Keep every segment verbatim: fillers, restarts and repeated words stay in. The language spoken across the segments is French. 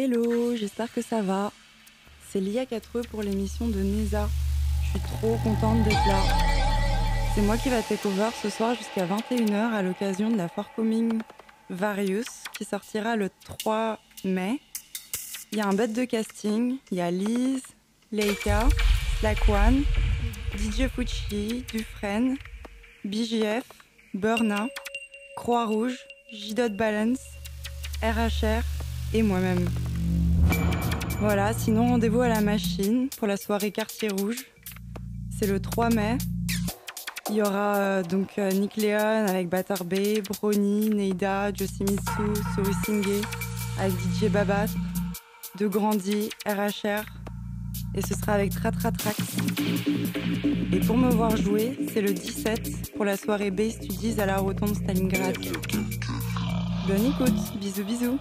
Hello, j'espère que ça va. C'est l'I A quatre E pour l'émission de Neida. Je suis trop contente d'être là. C'est moi qui va take over ce soir jusqu'à vingt et une heures à l'occasion de la forthcoming Various qui sortira le trois mai. Il y a un bête de casting, il y a Liz, Leica, Slack, D J Fucci, Dufresne, B G F, Berna, Croix-Rouge, J. Balance, R H R et moi-même. Voilà, sinon rendez-vous à la machine pour la soirée Quartier Rouge. C'est le trois mai. Il y aura euh, donc euh, Nick Leon avec Batar B, Bronny, Neida, Josimitsu, Soru Singé, avec D J Babas, De Grandi, R H R, et ce sera avec Tratratrax. Et pour me voir jouer, c'est le dix-sept pour la soirée B Studies à la rotonde Stalingrad. Bonne écoute, bisous bisous.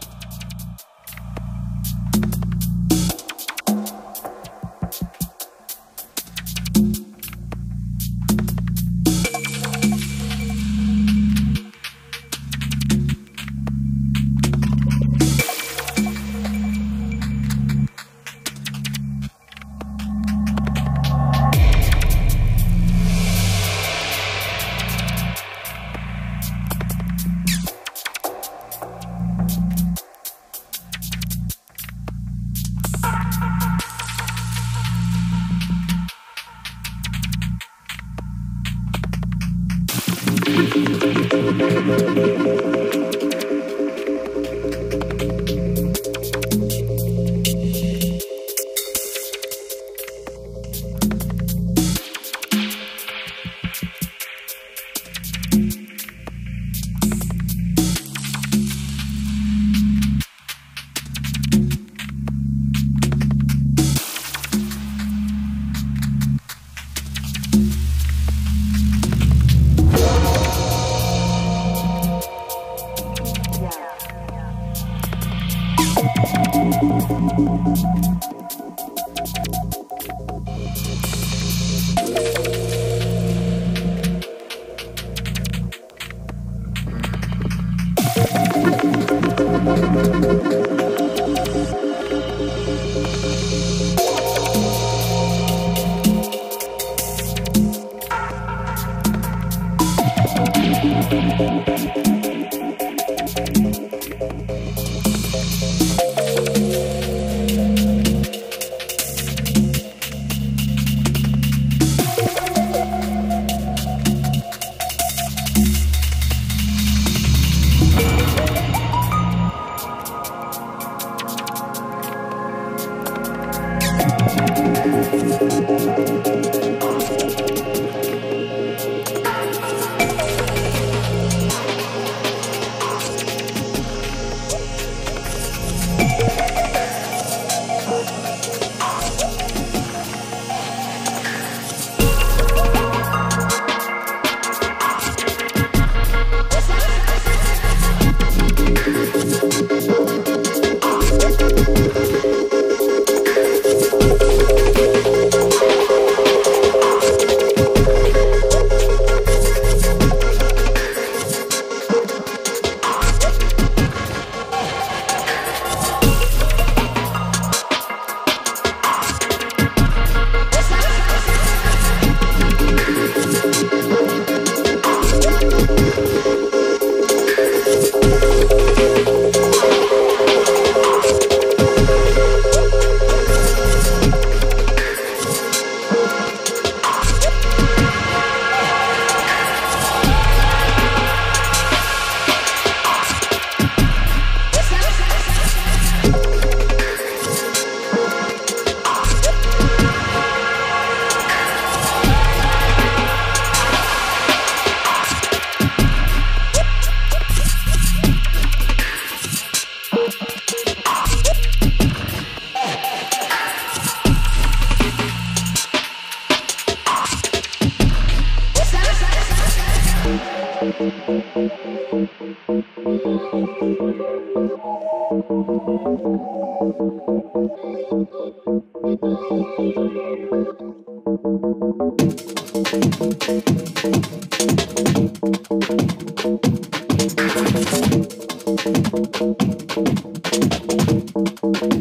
Thank you.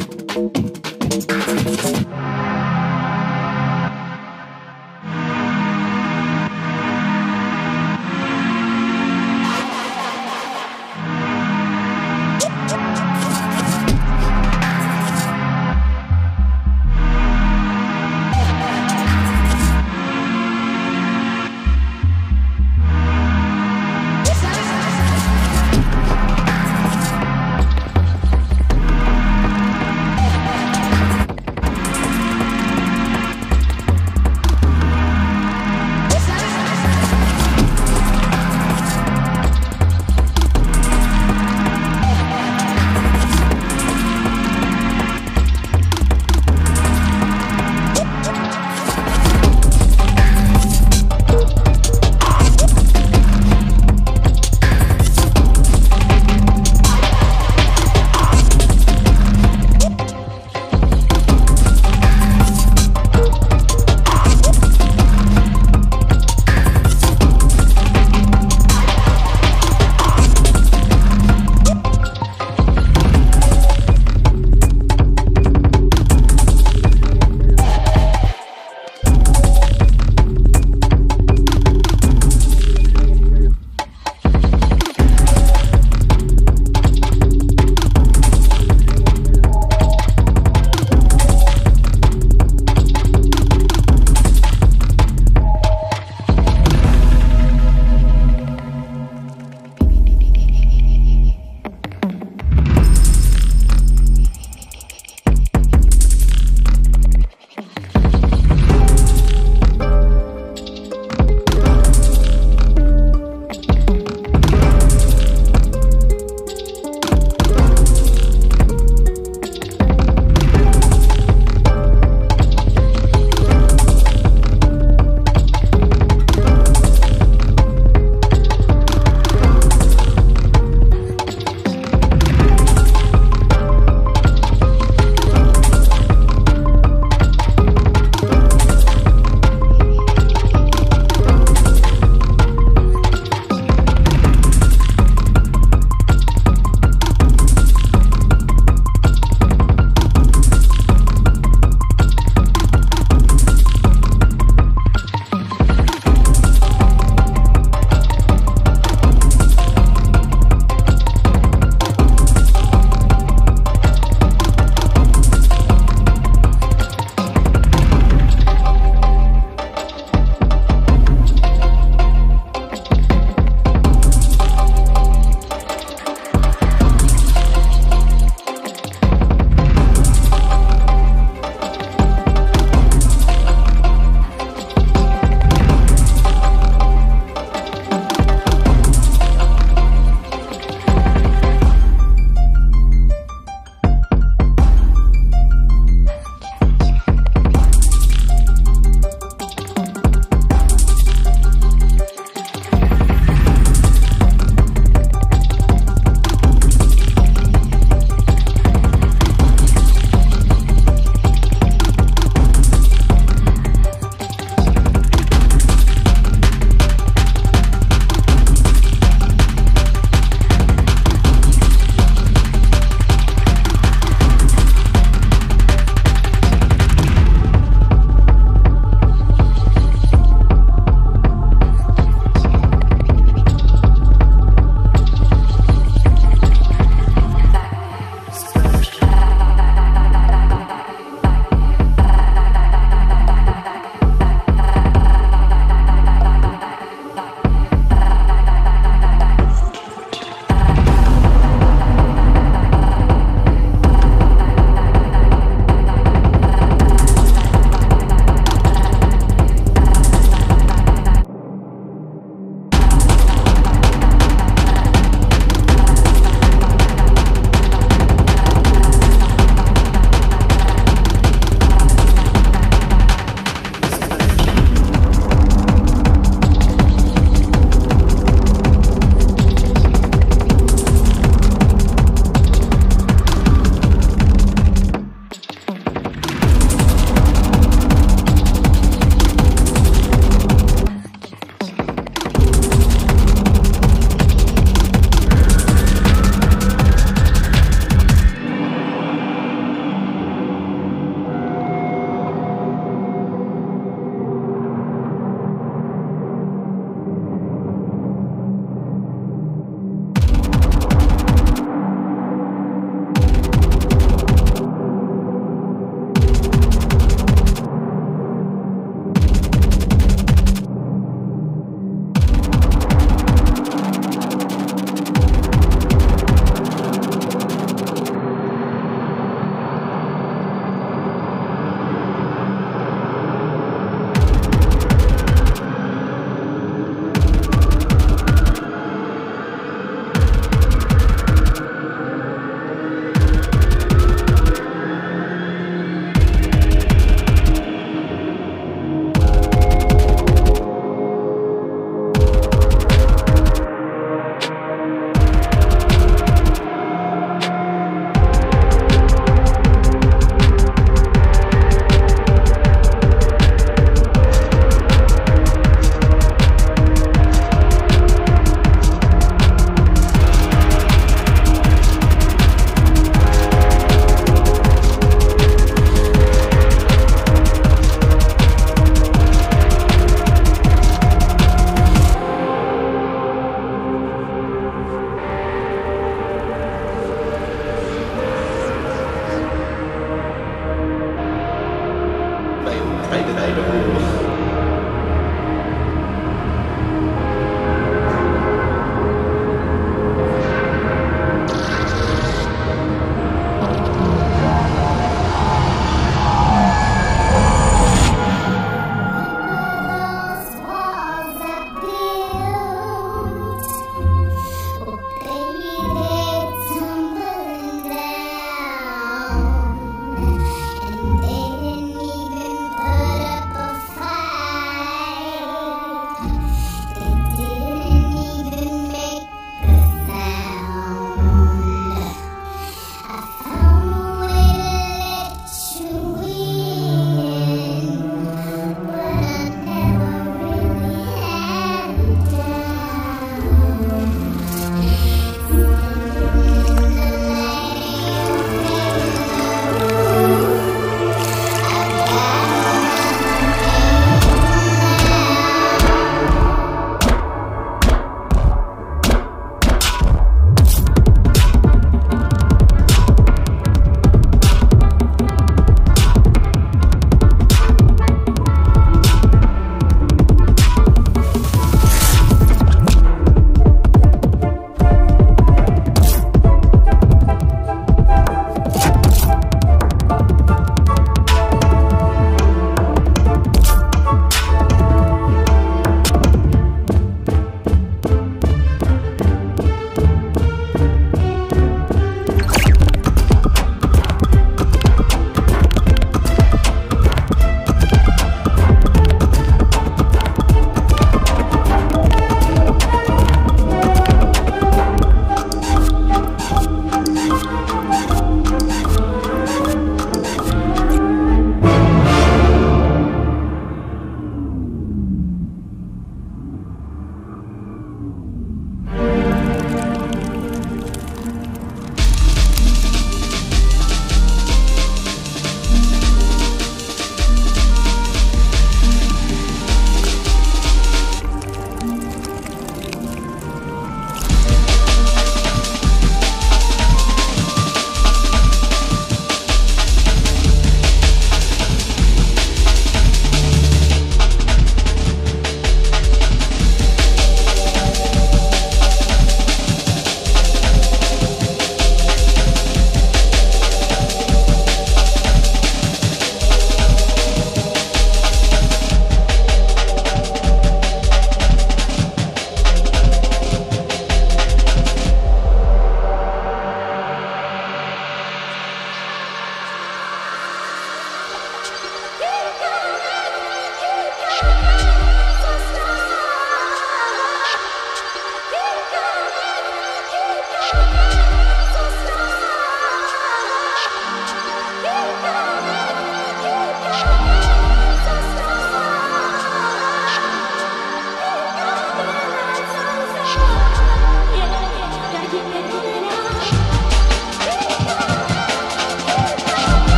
Train de Neida Rouge.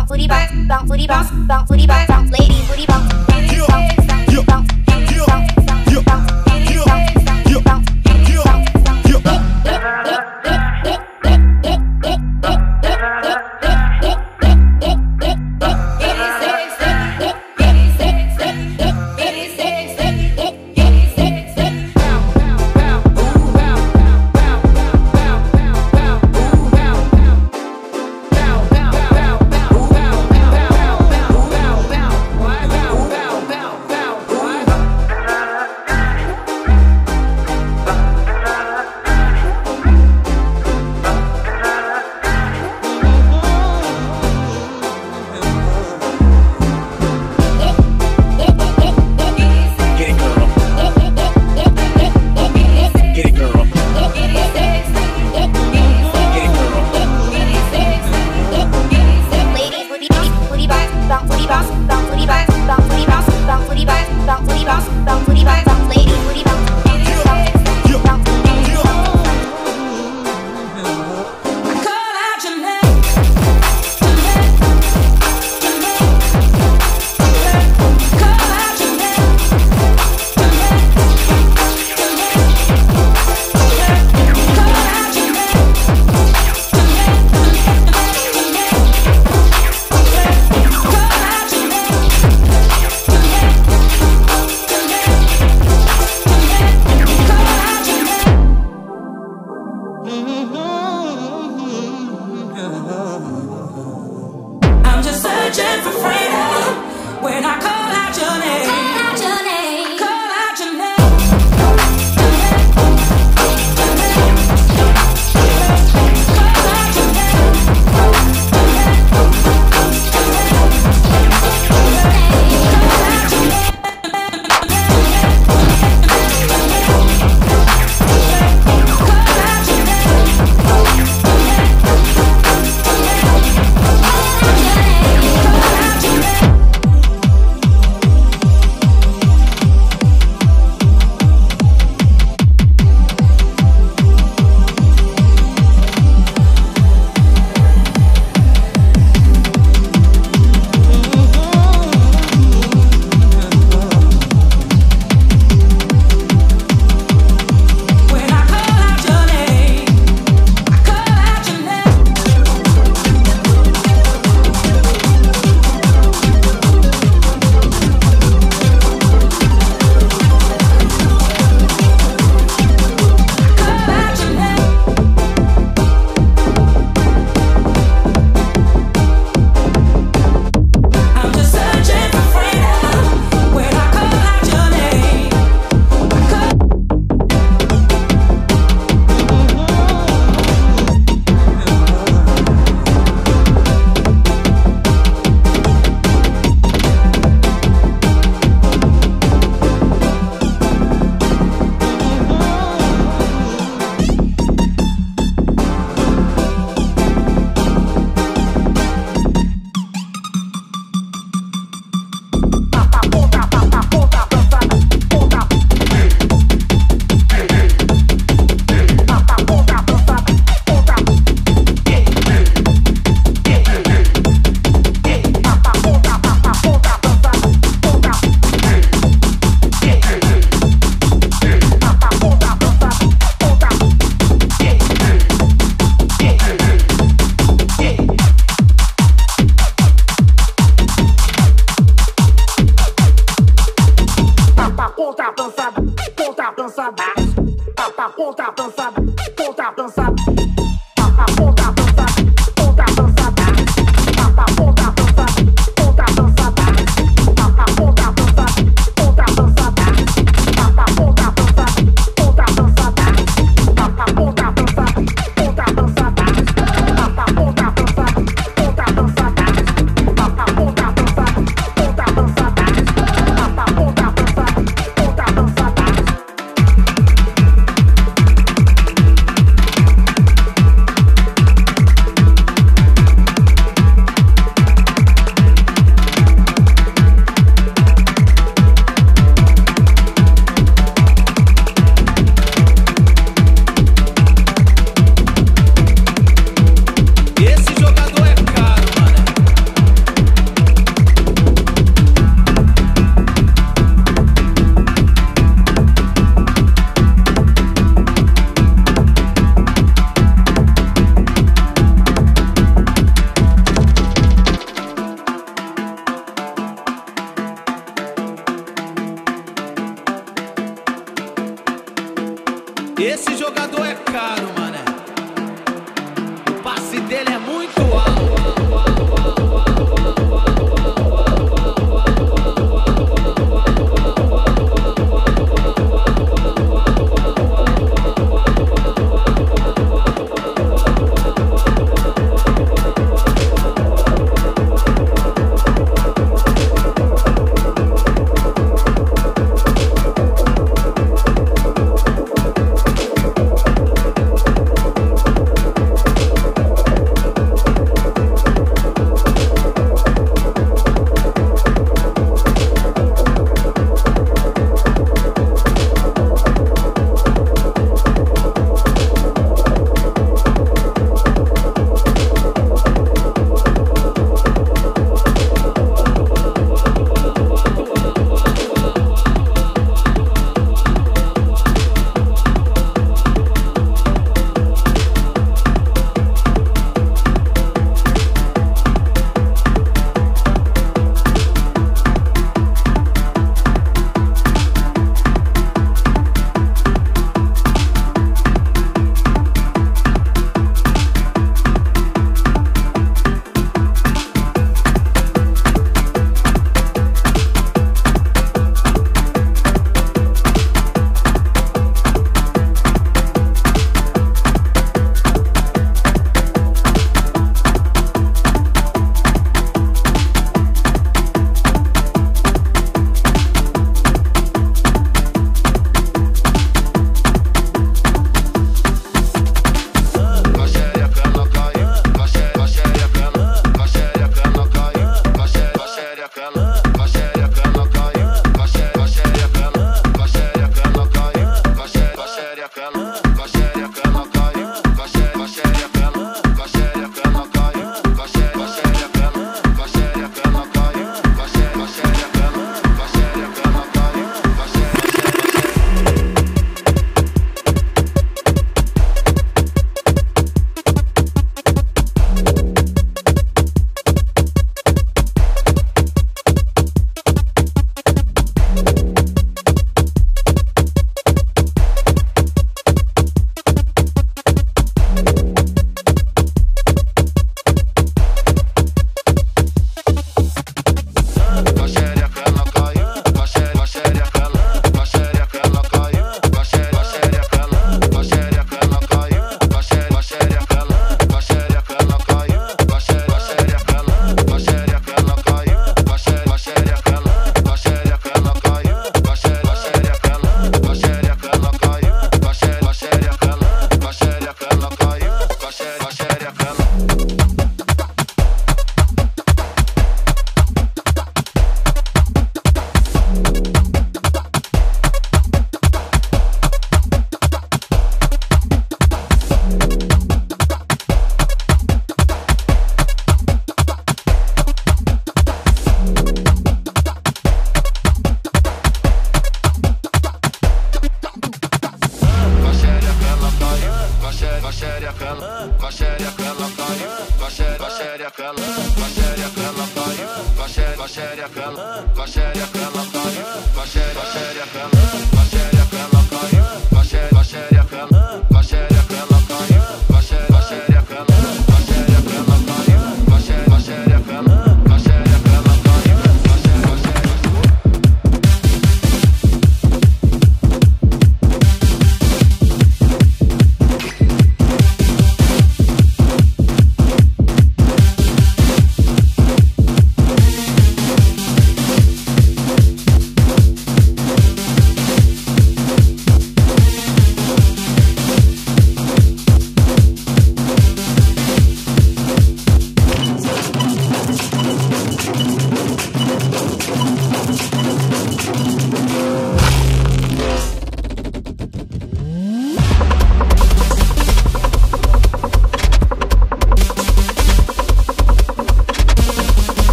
bounce, booty bounce, bounce, booty bounce, bounce, booty bounce, bounce, ladies, booty bounce, bounce, bounce, bounce, bounce, bounce, bounce. jogador é caro, mané. O passe dele é muito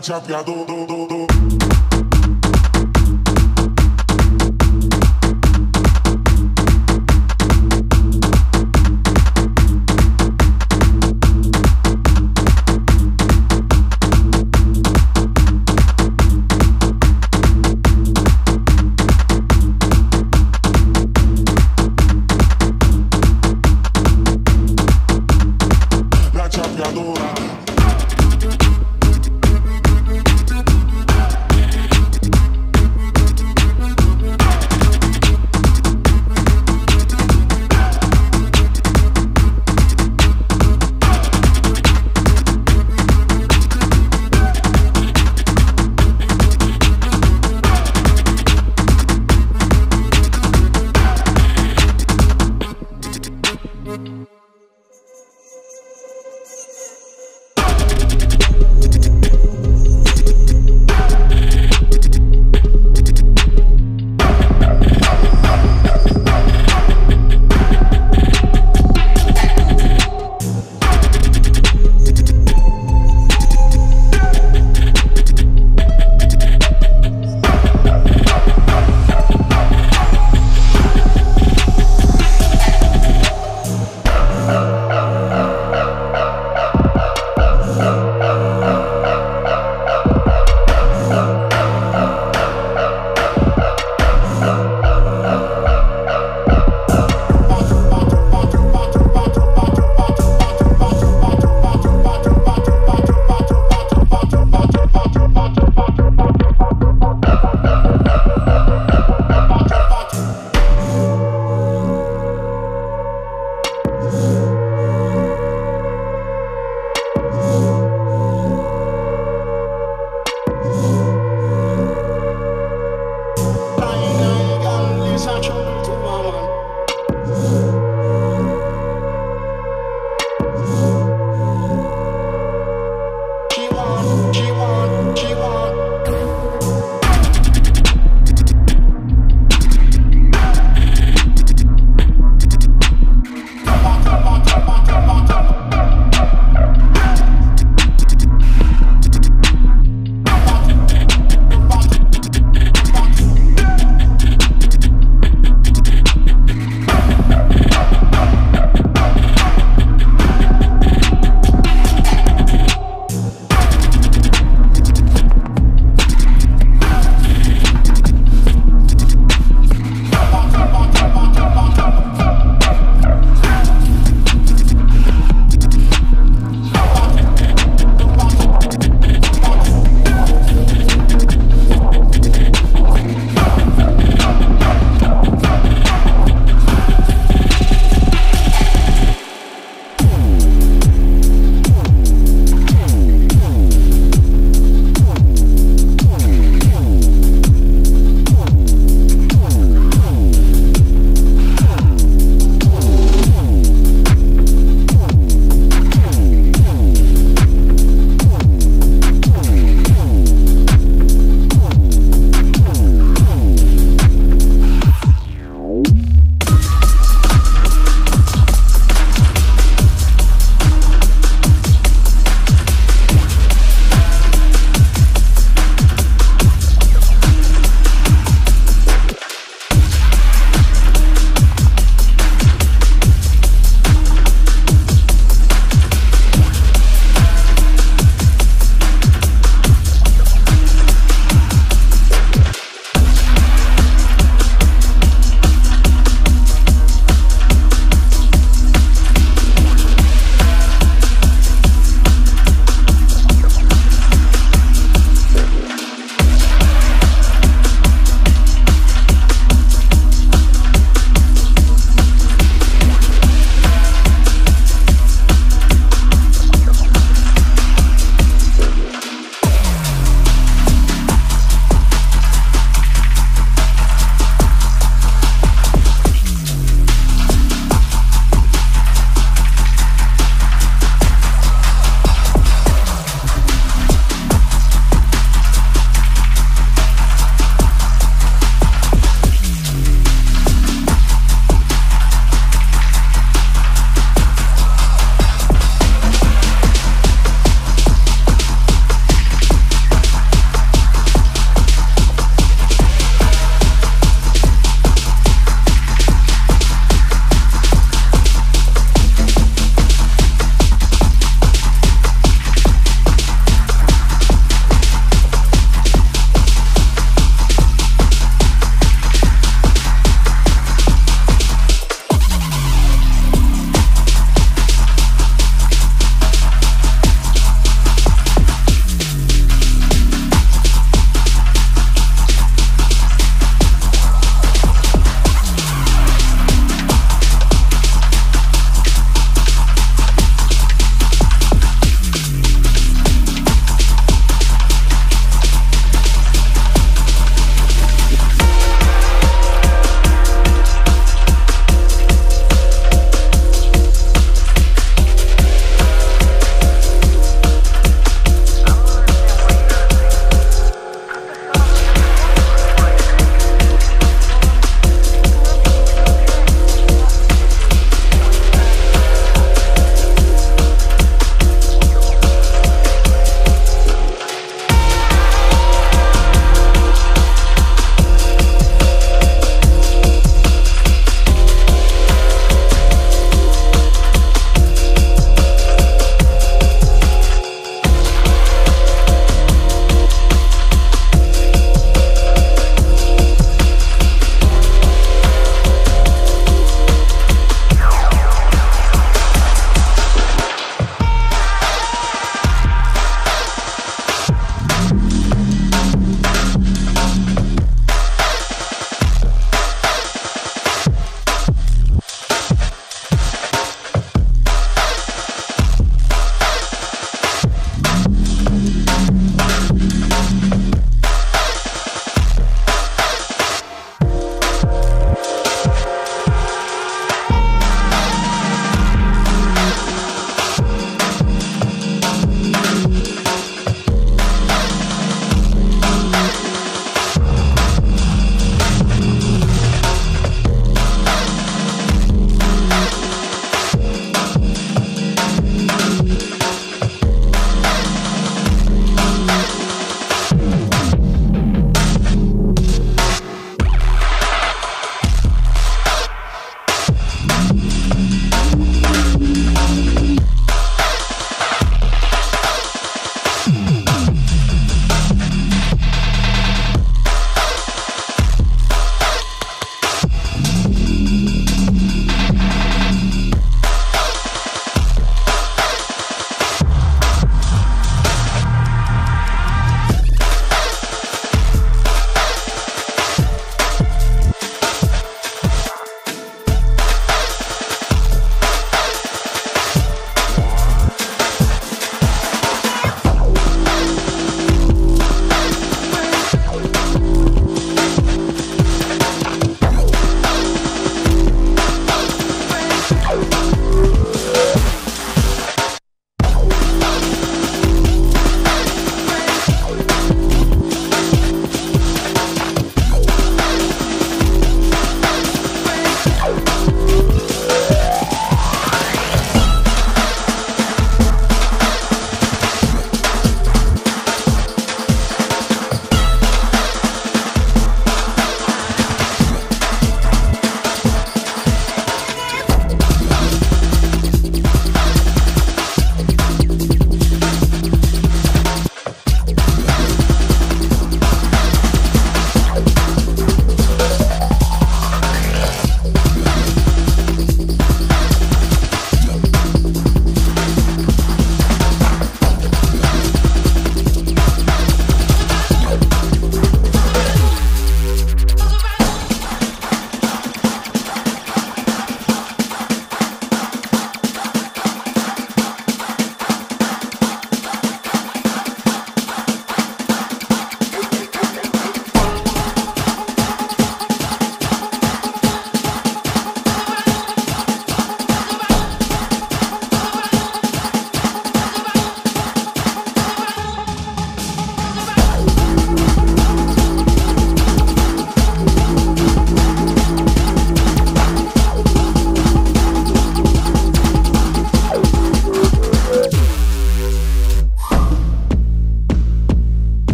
tá chapeado, do, do, do. Yeah.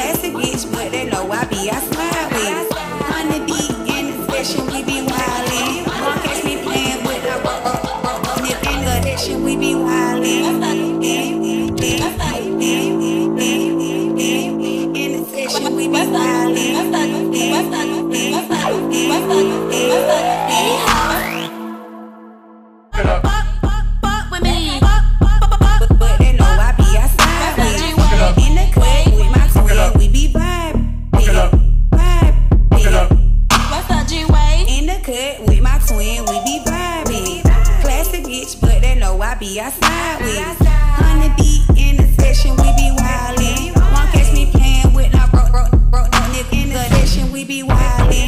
classic bitch, but they know I be, I smile with. On the beat and the special, we be wildin'. Won't catch me playin' with a buck, buck, buck, buck. Nip and love that shit, we be wildin'. In the session, we be wildin'. I slide with on the beat in the session, we be wildin'. Won't catch me playin' with no broke, broke, broke, no nip in the session, we be wildin'.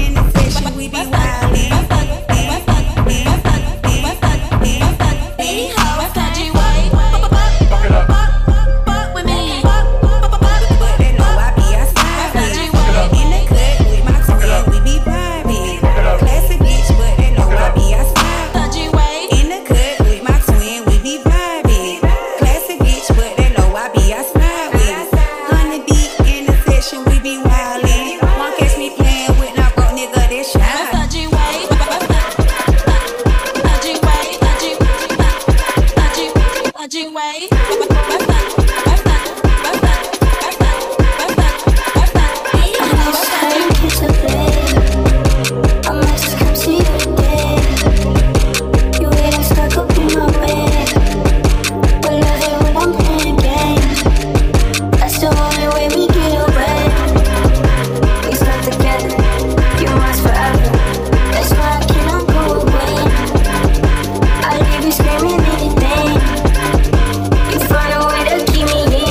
In the session, we be wildin'. Any hoe, I thought you wait. Fuck with me, but they know I be, I slide with. In the cut with my twin, we be vibin'. Screaming anything, you find a way to keep me in.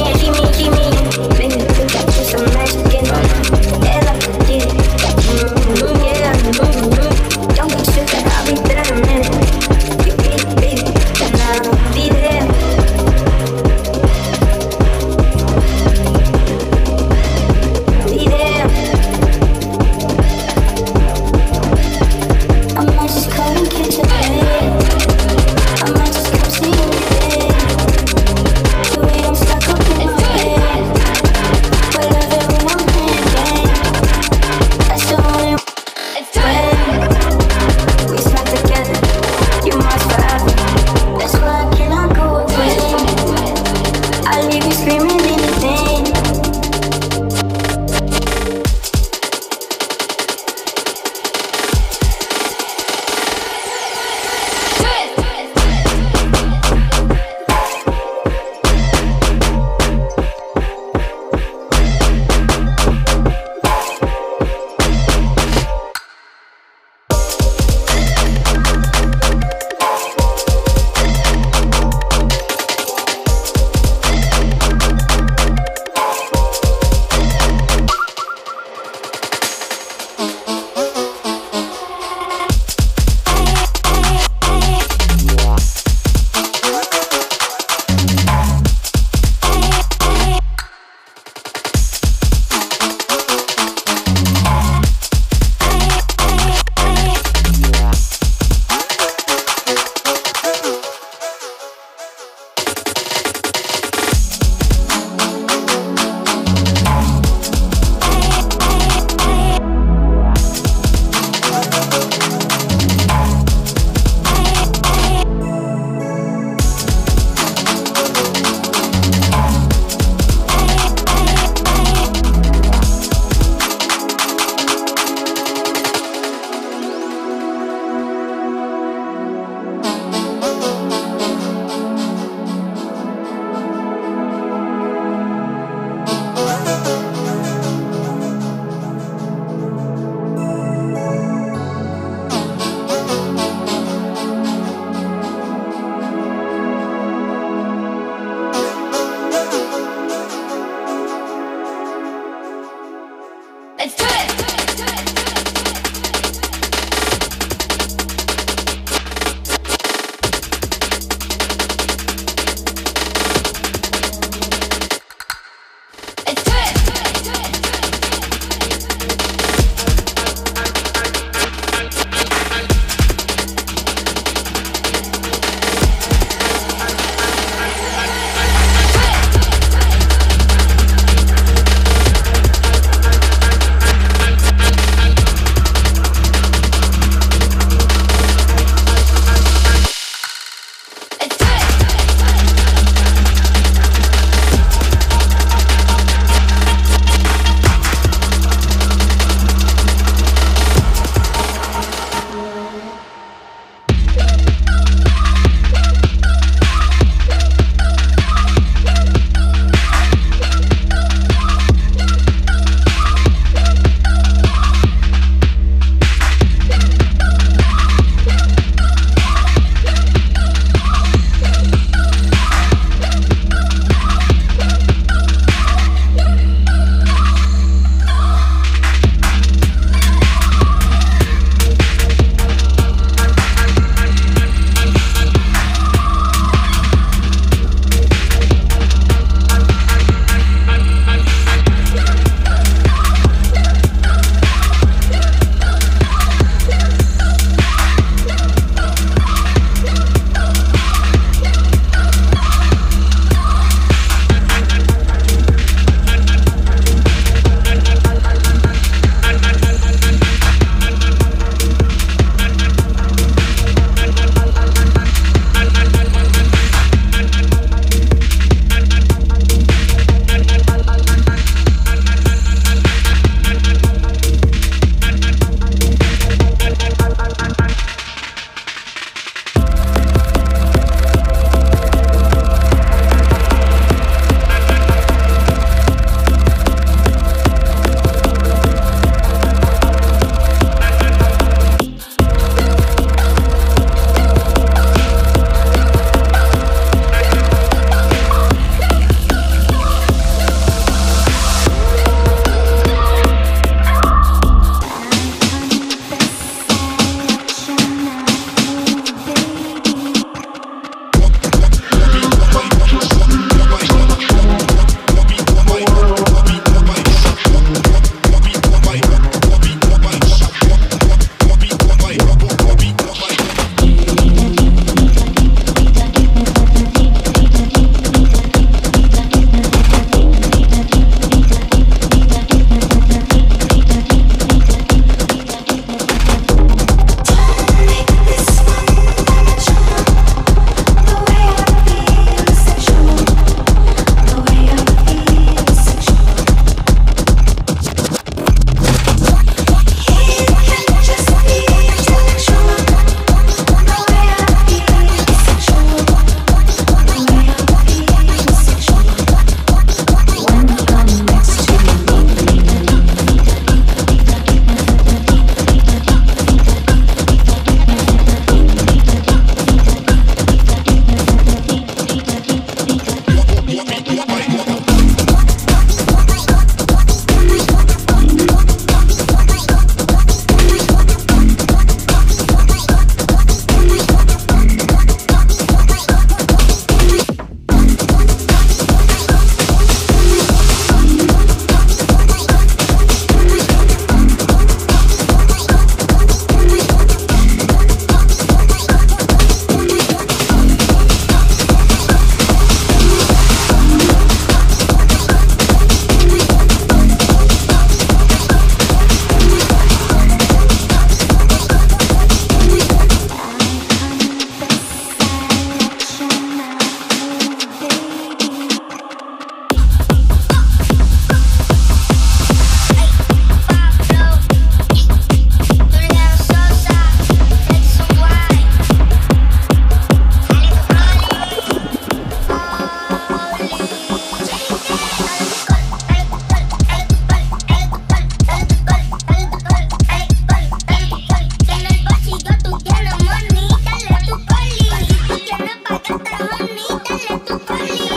Money, dale tu colita.